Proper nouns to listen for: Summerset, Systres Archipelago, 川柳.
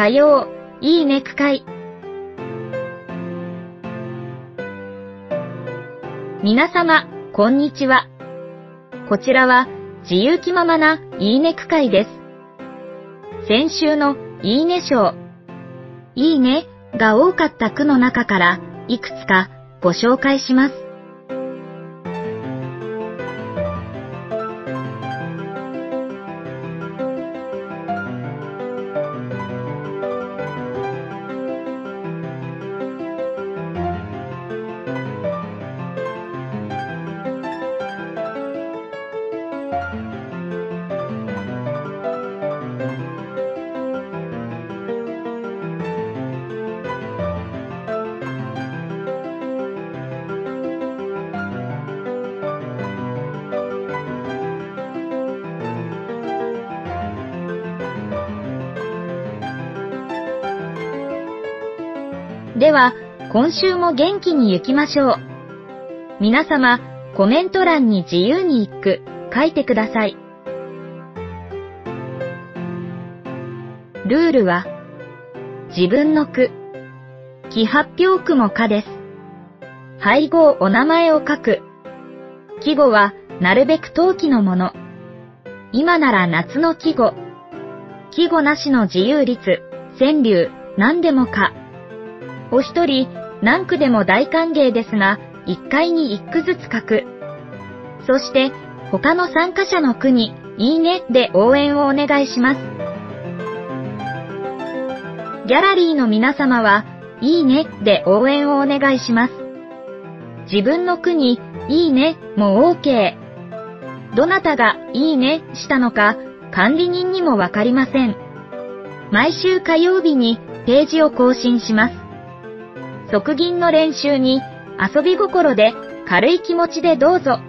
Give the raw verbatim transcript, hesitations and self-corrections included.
火曜、いいね区会。皆様、こんにちは。こちらは、自由気ままな、いいね区会です。先週の、いいね賞。いいね、が多かった区の中から、いくつか、ご紹介します。では、今週も元気に行きましょう。皆様、コメント欄に自由に一句書いてください。ルールは、自分の句、既発表句も可です。配合お名前を書く。季語は、なるべく冬季のもの。今なら夏の季語。季語なしの自由律、川柳、何でもか。お一人、何句でも大歓迎ですが、一回に一句ずつ書く。そして、他の参加者の句に、いいねで応援をお願いします。ギャラリーの皆様は、いいねで応援をお願いします。自分の句に、いいねも オーケー。どなたが、いいねしたのか、管理人にもわかりません。毎週火曜日に、ページを更新します。即吟の練習に遊び心で軽い気持ちでどうぞ。